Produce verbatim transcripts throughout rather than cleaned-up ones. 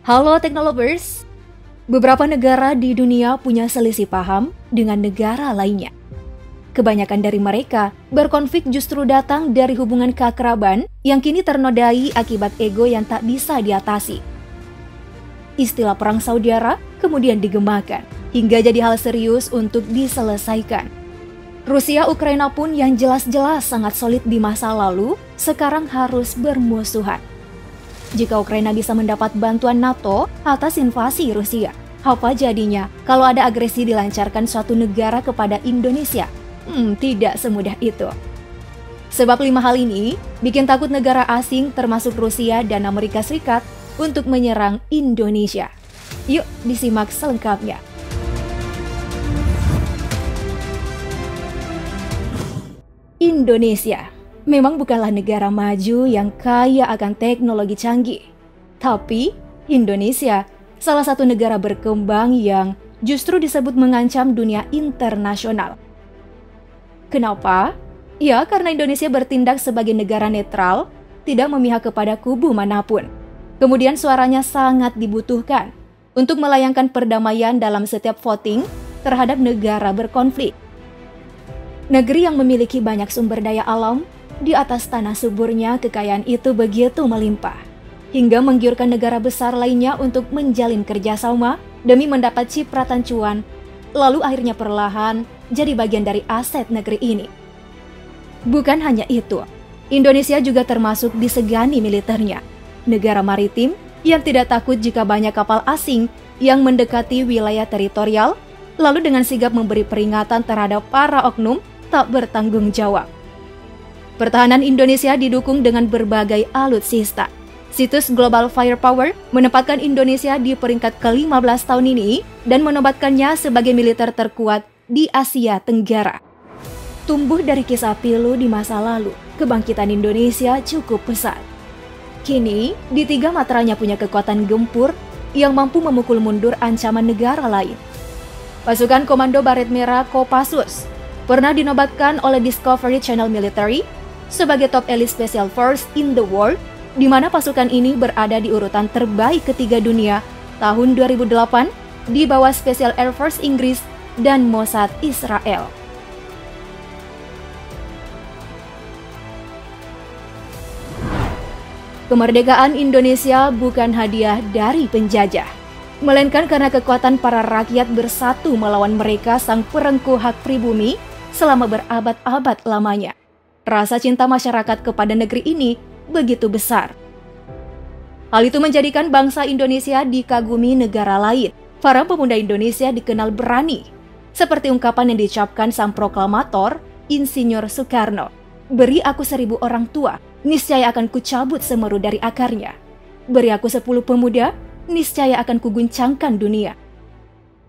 Halo Teknolovers, beberapa negara di dunia punya selisih paham dengan negara lainnya. Kebanyakan dari mereka, berkonflik justru datang dari hubungan keakraban yang kini ternodai akibat ego yang tak bisa diatasi. Istilah perang saudara kemudian digemakan, hingga jadi hal serius untuk diselesaikan. Rusia-Ukraina pun yang jelas-jelas sangat solid di masa lalu, sekarang harus bermusuhan. Jika Ukraina bisa mendapat bantuan NATO atas invasi Rusia, apa jadinya kalau ada agresi dilancarkan suatu negara kepada Indonesia? Hmm, tidak semudah itu. Sebab lima hal ini bikin takut negara asing termasuk Rusia dan Amerika Serikat untuk menyerang Indonesia. Yuk disimak selengkapnya. Indonesia memang bukanlah negara maju yang kaya akan teknologi canggih. Tapi, Indonesia salah satu negara berkembang yang justru disebut mengancam dunia internasional. Kenapa? Ya, karena Indonesia bertindak sebagai negara netral, tidak memihak kepada kubu manapun. Kemudian suaranya sangat dibutuhkan untuk melayangkan perdamaian dalam setiap voting terhadap negara berkonflik. Negeri yang memiliki banyak sumber daya alam, di atas tanah suburnya kekayaan itu begitu melimpah, hingga menggiurkan negara besar lainnya untuk menjalin kerjasama demi mendapat cipratan cuan, lalu akhirnya perlahan jadi bagian dari aset negeri ini. Bukan hanya itu, Indonesia juga termasuk disegani militernya, negara maritim yang tidak takut jika banyak kapal asing yang mendekati wilayah teritorial, lalu dengan sigap memberi peringatan terhadap para oknum tak bertanggung jawab. Pertahanan Indonesia didukung dengan berbagai alutsista. Situs Global Firepower menempatkan Indonesia di peringkat ke lima belas tahun ini dan menobatkannya sebagai militer terkuat di Asia Tenggara. Tumbuh dari kisah pilu di masa lalu, kebangkitan Indonesia cukup pesat. Kini, di tiga materanya punya kekuatan gempur yang mampu memukul mundur ancaman negara lain. Pasukan Komando Baret Merah Kopassus pernah dinobatkan oleh Discovery Channel Military sebagai top elite special force in the world, di mana pasukan ini berada di urutan terbaik ketiga dunia tahun dua ribu delapan di bawah Special Air Force Inggris dan Mossad Israel. Kemerdekaan Indonesia bukan hadiah dari penjajah, melainkan karena kekuatan para rakyat bersatu melawan mereka sang perengku hak pribumi selama berabad-abad lamanya. Rasa cinta masyarakat kepada negeri ini begitu besar. Hal itu menjadikan bangsa Indonesia dikagumi negara lain. Para pemuda Indonesia dikenal berani, seperti ungkapan yang diucapkan sang proklamator, Insinyur Soekarno. Beri aku seribu orang tua, niscaya akan kucabut semeru dari akarnya. Beri aku sepuluh pemuda, niscaya akan kuguncangkan dunia.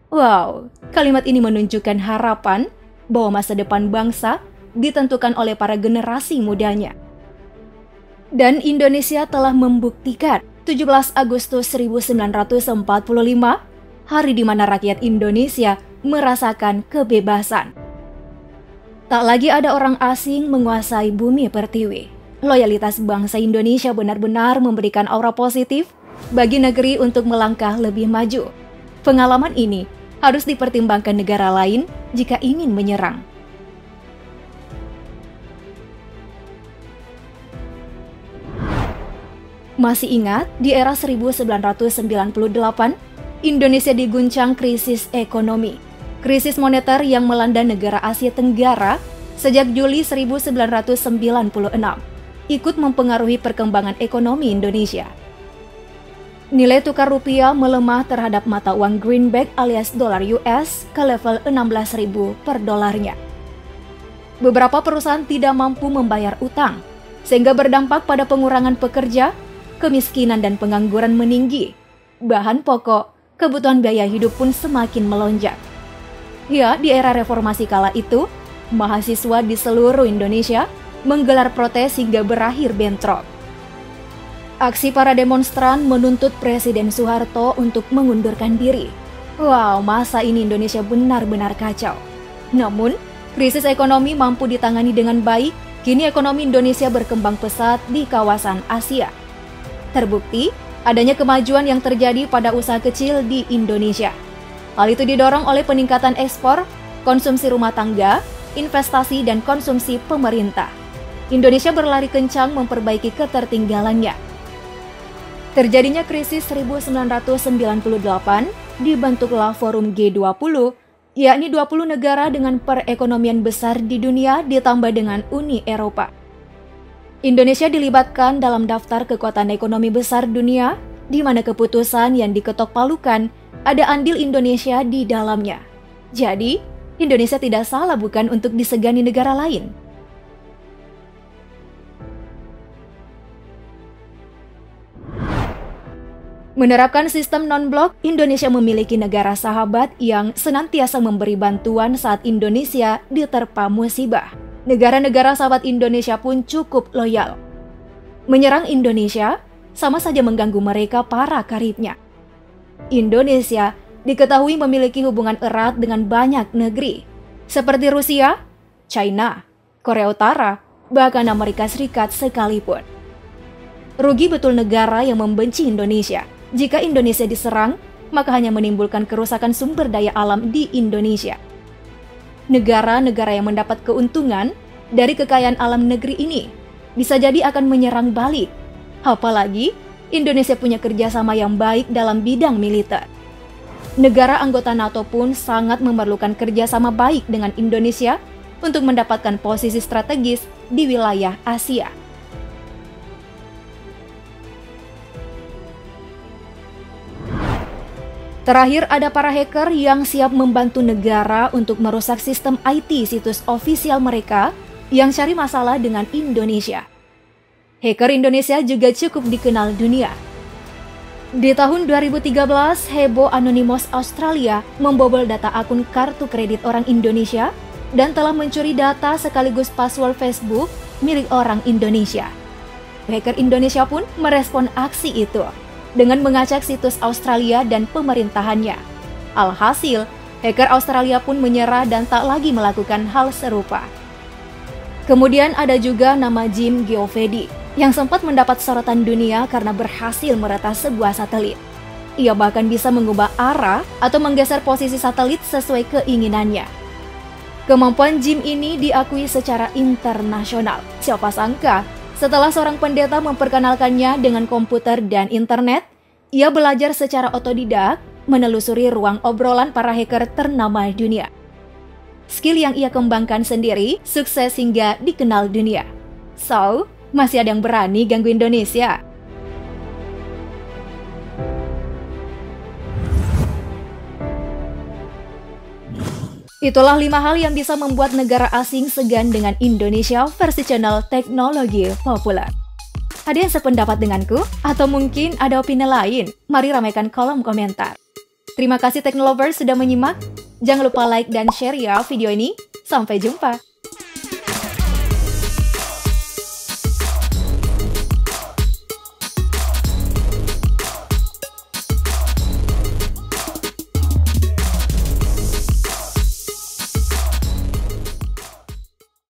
Wow, kalimat ini menunjukkan harapan bahwa masa depan bangsa ditentukan oleh para generasi mudanya. Dan Indonesia telah membuktikan tujuh belas Agustus seribu sembilan ratus empat puluh lima, hari di mana rakyat Indonesia merasakan kebebasan. Tak lagi ada orang asing menguasai bumi pertiwi. Loyalitas bangsa Indonesia benar-benar memberikan aura positif bagi negeri untuk melangkah lebih maju. Pengalaman ini harus dipertimbangkan negara lain jika ingin menyerang. Masih ingat, di era seribu sembilan ratus sembilan puluh delapan, Indonesia diguncang krisis ekonomi. Krisis moneter yang melanda negara Asia Tenggara sejak Juli seribu sembilan ratus sembilan puluh enam ikut mempengaruhi perkembangan ekonomi Indonesia. Nilai tukar rupiah melemah terhadap mata uang greenback alias dolar U S ke level enam belas ribu per dolarnya. Beberapa perusahaan tidak mampu membayar utang, sehingga berdampak pada pengurangan pekerja, kemiskinan dan pengangguran meninggi. Bahan pokok, kebutuhan biaya hidup pun semakin melonjak. Ya, di era reformasi kala itu, mahasiswa di seluruh Indonesia menggelar protes hingga berakhir bentrok. Aksi para demonstran menuntut Presiden Soeharto untuk mengundurkan diri. Wow, masa ini Indonesia benar-benar kacau. Namun, krisis ekonomi mampu ditangani dengan baik. Kini ekonomi Indonesia berkembang pesat di kawasan Asia. Terbukti, adanya kemajuan yang terjadi pada usaha kecil di Indonesia. Hal itu didorong oleh peningkatan ekspor, konsumsi rumah tangga, investasi, dan konsumsi pemerintah. Indonesia berlari kencang memperbaiki ketertinggalannya. Terjadinya krisis seribu sembilan ratus sembilan puluh delapan dibentuklah Forum G dua puluh, yakni dua puluh negara dengan perekonomian besar di dunia ditambah dengan Uni Eropa. Indonesia dilibatkan dalam daftar kekuatan ekonomi besar dunia, di mana keputusan yang diketok palukan ada andil Indonesia di dalamnya. Jadi, Indonesia tidak salah bukan untuk disegani negara lain. Menerapkan sistem non-blok, Indonesia memiliki negara sahabat yang senantiasa memberi bantuan saat Indonesia diterpa musibah. Negara-negara sahabat Indonesia pun cukup loyal. Menyerang Indonesia sama saja mengganggu mereka para karibnya. Indonesia diketahui memiliki hubungan erat dengan banyak negeri, seperti Rusia, China, Korea Utara, bahkan Amerika Serikat sekalipun. Rugi betul negara yang membenci Indonesia. Jika Indonesia diserang, maka hanya menimbulkan kerusakan sumber daya alam di Indonesia. Negara-negara yang mendapat keuntungan dari kekayaan alam negeri ini bisa jadi akan menyerang balik. Apalagi, Indonesia punya kerjasama yang baik dalam bidang militer. Negara anggota NATO pun sangat memerlukan kerjasama baik dengan Indonesia untuk mendapatkan posisi strategis di wilayah Asia. Terakhir, ada para hacker yang siap membantu negara untuk merusak sistem I T situs ofisial mereka yang cari masalah dengan Indonesia. Hacker Indonesia juga cukup dikenal dunia. Di tahun dua ribu tiga belas, heboh Anonymous Australia membobol data akun kartu kredit orang Indonesia dan telah mencuri data sekaligus password Facebook milik orang Indonesia. Hacker Indonesia pun merespon aksi itu dengan mengacak situs Australia dan pemerintahannya. Alhasil, hacker Australia pun menyerah dan tak lagi melakukan hal serupa. Kemudian ada juga nama Jim Geofedi, yang sempat mendapat sorotan dunia karena berhasil merata sebuah satelit. Ia bahkan bisa mengubah arah atau menggeser posisi satelit sesuai keinginannya. Kemampuan Jim ini diakui secara internasional. Siapa sangka, setelah seorang pendeta memperkenalkannya dengan komputer dan internet, ia belajar secara otodidak menelusuri ruang obrolan para hacker ternama dunia. Skill yang ia kembangkan sendiri sukses hingga dikenal dunia. So, masih ada yang berani ganggu Indonesia? Itulah lima hal yang bisa membuat negara asing segan dengan Indonesia versi channel Teknologi Populer. Ada yang sependapat denganku? Atau mungkin ada opini lain? Mari ramaikan kolom komentar. Terima kasih Teknolovers sudah menyimak. Jangan lupa like dan share ya video ini. Sampai jumpa!